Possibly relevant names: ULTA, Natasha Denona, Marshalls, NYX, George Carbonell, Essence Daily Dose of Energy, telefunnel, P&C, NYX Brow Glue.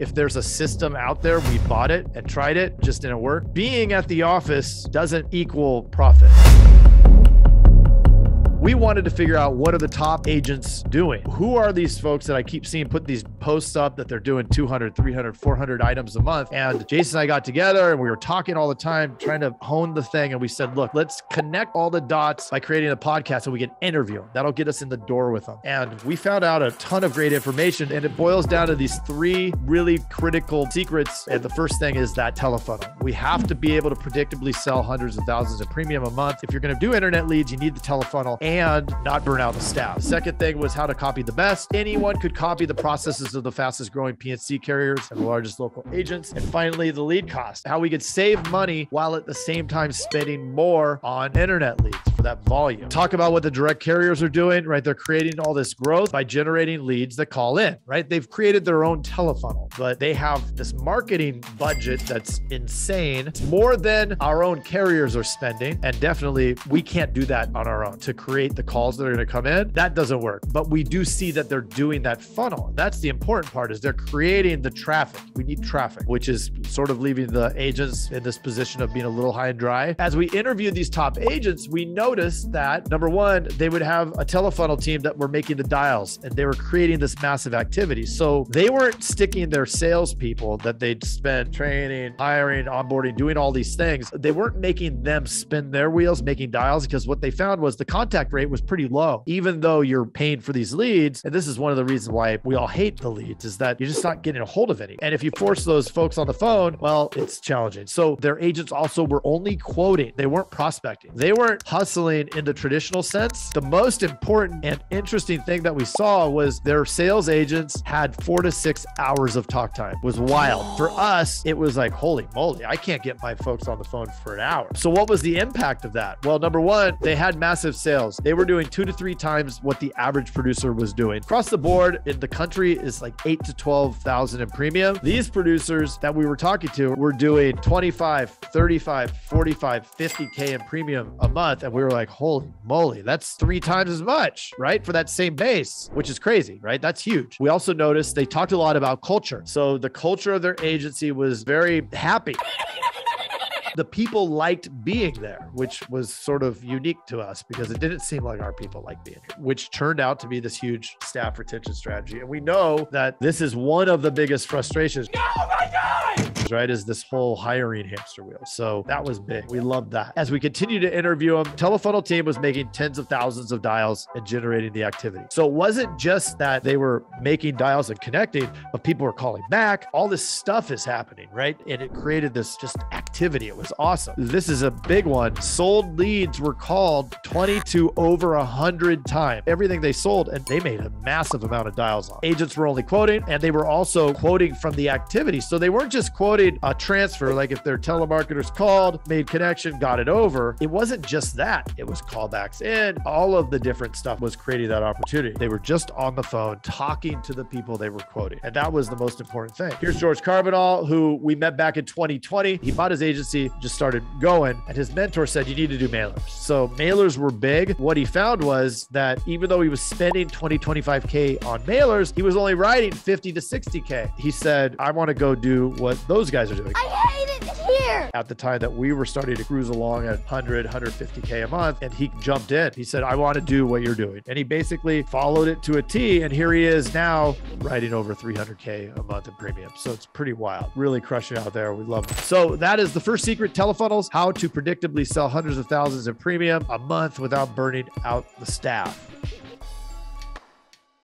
If there's a system out there, we bought it and tried it, just didn't work. Being at the office doesn't equal profit. We wanted to figure out what are the top agents doing? Who are these folks that I keep seeing put these posts up that they're doing 200, 300, 400 items a month? And Jason and I got together and we were talking all the time, trying to hone the thing. And we said, look, let's connect all the dots by creating a podcast so we can interview them. That'll get us in the door with them. And we found out a ton of great information, and it boils down to these three really critical secrets. And the first thing is that telefunnel. We have to be able to predictably sell hundreds of thousands of premium a month. If you're going to do internet leads, you need the telefunnel and not burn out the staff. The second thing was how to copy the best. Anyone could copy the processes of the fastest growing PNC carriers and the largest local agents. And finally, the lead cost, how we could save money while at the same time spending more on internet leads for that volume. Talk about what the direct carriers are doing, right? They're creating all this growth by generating leads that call in, right? They've created their own telefunnel, but they have this marketing budget that's insane. It's more than our own carriers are spending. And definitely we can't do that on our own to create the calls that are going to come in. That doesn't work, but we do see that they're doing that funnel. That's the important part, is they're creating the traffic. We need traffic, which is sort of leaving the agents in this position of being a little high and dry. As we interviewed these top agents, we noticed that number one, they would have a telefunnel team that were making the dials and they were creating this massive activity. So they weren't sticking their salespeople that they'd spent training, hiring, onboarding, doing all these things. They weren't making them spin their wheels, making dials, because what they found was the contact rate was pretty low, even though you're paying for these leads. And this is one of the reasons why we all hate the leads, is that you're just not getting a hold of any. And if you force those folks on the phone, well, it's challenging. So their agents also were only quoting. They weren't prospecting. They weren't hustling in the traditional sense. The most important and interesting thing that we saw was their sales agents had 4 to 6 hours of talk time. It was wild. For us, it was like, holy moly, I can't get my folks on the phone for an hour. So what was the impact of that? Well, number one, they had massive sales. They were doing 2 to 3 times what the average producer was doing. Across the board in the country is like 8 to 12,000 in premium. These producers that we were talking to were doing 25, 35, 45, 50K in premium a month. And we were like, holy moly, that's 3 times as much, right? For that same base, which is crazy, right? That's huge. We also noticed they talked a lot about culture. So the culture of their agency was very happy. The people liked being there, which was sort of unique to us because it didn't seem like our people liked being here, which turned out to be this huge staff retention strategy. And we know that this is one of the biggest frustrations. No, my God! Right, is this whole hiring hamster wheel. So that was big. We loved that. As we continue to interview them, telefunnel team was making tens of thousands of dials and generating the activity. So it wasn't just that they were making dials and connecting, but people were calling back. All this stuff is happening, right? And it created this just activity. It was awesome. This is a big one. Sold leads were called 20 to over 100 times. Everything they sold, and they made a massive amount of dials on. Agents were only quoting, and they were also quoting from the activity. So they weren't just quoting a transfer, like if their telemarketers called, made connection, got it over. It wasn't just that. It was callbacks in. All of the different stuff was creating that opportunity. They were just on the phone talking to the people they were quoting. And that was the most important thing. Here's George Carbonell, who we met back in 2020. He bought his agency, just started going, and his mentor said, you need to do mailers. So mailers were big. What he found was that even though he was spending 20, 25K on mailers, he was only writing 50 to 60K. He said, I want to go do what those guys are doing. I hate it here. At the time that we were starting to cruise along at 100, 150K a month, and he jumped in. He said, I want to do what you're doing. And he basically followed it to a T, and here he is now writing over 300K a month in premium. So it's pretty wild. Really crushing out there. We love it. So that is the first secret, telefunnels, how to predictably sell hundreds of thousands in premium a month without burning out the staff.